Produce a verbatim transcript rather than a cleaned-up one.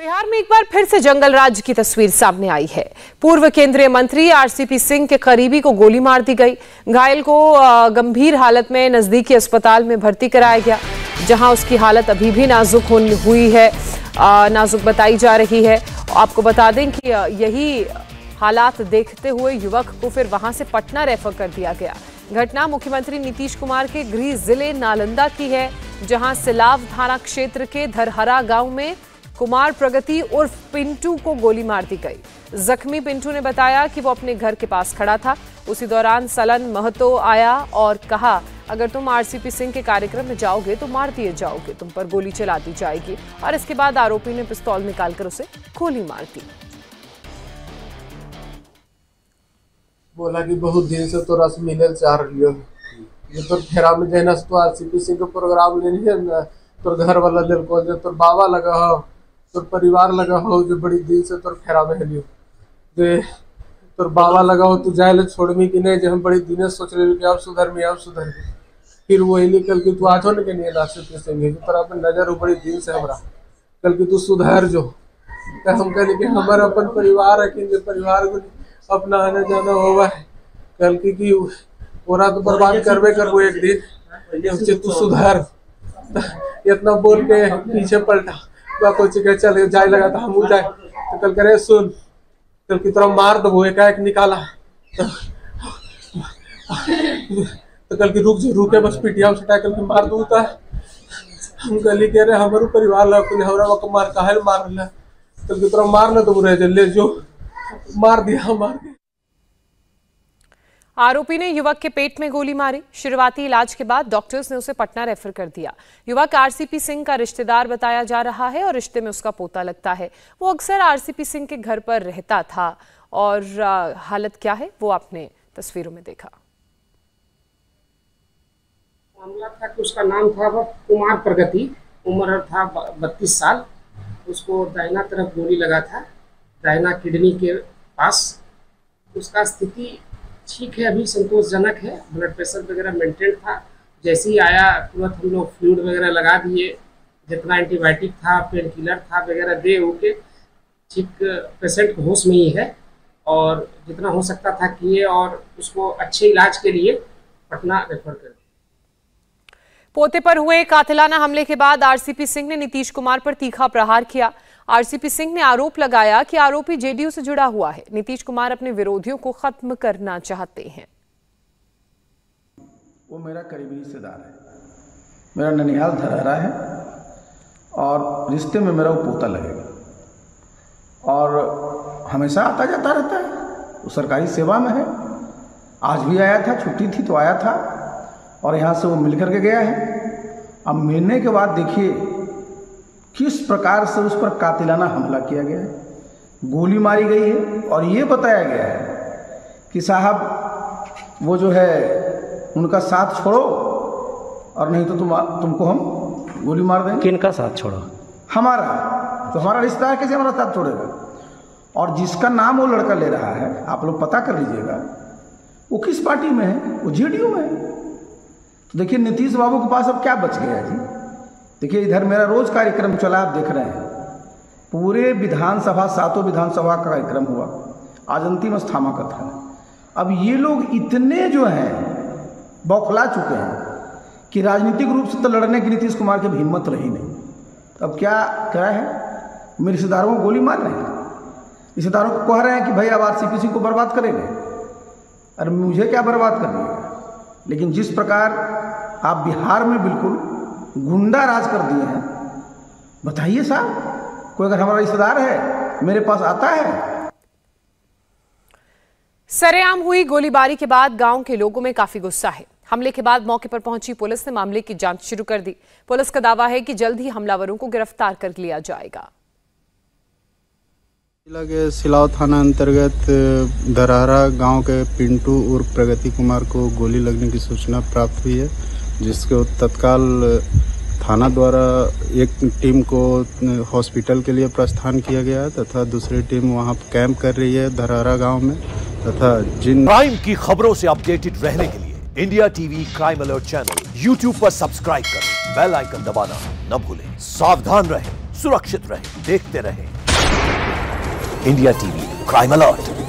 बिहार में एक बार फिर से जंगल राज की तस्वीर सामने आई है। पूर्व केंद्रीय मंत्री आरसीपी सिंह के करीबी को गोली मार दी गई। घायल को गंभीर हालत में नजदीकी अस्पताल में भर्ती कराया गया, जहां उसकी हालत अभी भी नाजुक हुई है, नाजुक बताई जा रही है। आपको बता दें कि यही हालात देखते हुए युवक को फिर वहां से पटना रेफर कर दिया गया। घटना मुख्यमंत्री नीतीश कुमार के गृह जिले नालंदा की है, जहां सिलाव थाना क्षेत्र के धरहरा गांव में कुमार प्रगति उर्फ पिंटू को गोली मार दी गई। जख्मी पिंटू ने बताया कि वो अपने घर के पास खड़ा था। उसी दौरान सलन महतो आया और कहा, अगर तुम आरसीपी सिंह के कार्यक्रम में जाओगे तो मार दिए जाओगे, तुम पर गोली चला दी जाएगी। और इसके बाद आरोपी ने पिस्तौल निकालकर उसे गोली मार दी। बोला कि बहुत दिन से तो रस मिले चार लियो, ये तो फेरा में जाना तो आरसीपी सिंह के प्रोग्राम लेनी है ना, तो घर वाला दिल को जो तो बाबा लगा हो, तो परिवार लगा हो, जो बड़ी दिन से तो फेरा में लियो जे तो बाबा लगा हो, तू जाए ले छोड़ में कि नहीं, जो हम बड़ी दिन से सोच रहे कि आप सुधर में आप सुधर में। फिर वही निकल के तू आजो न के नहीं आरसीपी सिंह जी पर अपन नजर बड़ी दिन से हमरा कल कि तू सुधर जो, हम कह कि हमारा अपन परिवार है कि परिवार को अपना आना जाना होगा कल की की पूरा तो बर्बाद करवे करबो एक दिन, तू सुधार इतना बोल के पीछे पलटा तो चले जाए लगा था हम जाए तो कल करे सुन कल की तरह मार दबो एकाएक निकाला तो कल की रुक जो रुके बस पीटिया उठा कल की मार दू था हम कल कह रहे हमारे परिवार ला को मार काहे मार ला कल की तरह मार ला तो रह जा ले जो मार दिया मार दिया। आरोपी ने युवक के पेट में गोली मारी। शुरुआती इलाज के बाद डॉक्टर्स ने उसे पटना रेफर कर दिया। युवक आरसीपी सिंह का रिश्तेदार बताया जा रहा है और रिश्ते में उसका पोता लगता है। वो अक्सर आरसीपी सिंह के घर पर रहता था और हालत क्या है वो आपने तस्वीरों में देखा। मामला था कि उसका नाम था कुमार प्रगति, उम्र था बत्तीस साल। उसको दाहिना तरफ गोली लगा था, दाहिना किडनी के पास। उसका स्थिति ठीक है, अभी संतोषजनक है। ब्लड प्रेशर वगैरह मेंटेन था। जैसे ही आया तुरंत हम लोग फ्लूइड वगैरह लगा दिए, जितना एंटीबायोटिक था, पेन किलर था वगैरह दे होके ठीक पेशेंट को होश में ही है और जितना हो सकता था किए और उसको अच्छे इलाज के लिए पटना रेफर कर। पोते पर हुए कातिलाना हमले के बाद आरसीपी सिंह ने नीतीश कुमार पर तीखा प्रहार किया। आरसीपी सिंह ने आरोप लगाया कि आरोपी जेडीयू से जुड़ा हुआ है। नीतीश कुमार अपने विरोधियों को खत्म करना चाहते हैं। वो मेरा करीबी रिश्तेदार है, मेरा ननिहाल धरहरा है और रिश्ते में मेरा वो पोता लगेगा और हमेशा आता जाता रहता है। वो सरकारी सेवा में है, आज भी आया था, छुट्टी थी तो आया था और यहाँ से वो मिल कर के गया है। अब मिलने के बाद देखिए किस प्रकार से उस पर कातिलाना हमला किया गया है, गोली मारी गई है और ये बताया गया है कि साहब वो जो है उनका साथ छोड़ो और नहीं तो तुम तुमको हम गोली मार देंगे। किनका साथ छोड़ो? हमारा। तो हमारा रिश्ता है, कैसे हमारा साथ छोड़ेगा? और जिसका नाम वो लड़का ले रहा है, आप लोग पता कर लीजिएगा वो किस पार्टी में है, वो जेडीयू में है। तो देखिए नीतीश बाबू के पास अब क्या बच गया है जी। देखिए इधर मेरा रोज कार्यक्रम चला, आप देख रहे हैं पूरे विधानसभा, सातों विधानसभा का कार्यक्रम हुआ, आज अंतिम अस्थामा का था। अब ये लोग इतने जो हैं बौखला चुके हैं कि राजनीतिक रूप से तो लड़ने की नीतीश कुमार की भी हिम्मत रही नहीं। अब क्या क्या है, मेरे रिश्तेदारों को गोली मार रहे हैं, रिश्तेदारों को कह रहे हैं कि भाई अब आरसीपी सिंह को बर्बाद करेंगे। अरे मुझे क्या बर्बाद करेंगे, लेकिन जिस प्रकार आप बिहार में बिल्कुल गुंडा राज कर दिए हैं, बताइए साहब कोई अगर हमारा रिश्तेदार है मेरे पास आता है। सरेआम हुई गोलीबारी के बाद गांव के लोगों में काफी गुस्सा है। हमले के बाद मौके पर पहुंची पुलिस ने मामले की जांच शुरू कर दी। पुलिस का दावा है कि जल्द ही हमलावरों को गिरफ्तार कर लिया जाएगा। जिला के सिलाव थाना अंतर्गत धरहरा गांव के पिंटू उर्फ प्रगति कुमार को गोली लगने की सूचना प्राप्त हुई है, जिसको तत्काल थाना द्वारा एक टीम को हॉस्पिटल के लिए प्रस्थान किया गया तथा दूसरी टीम वहां कैंप कर रही है धरहरा गांव में। तथा जिन क्राइम की खबरों से अपडेटेड रहने के लिए India TV crime alert channel YouTube पर सब्सक्राइब करें, बेल आइकन दबाना न भूलें। सावधान रहें, सुरक्षित रहें, देखते रहें इंडिया टीवी क्राइम अलर्ट।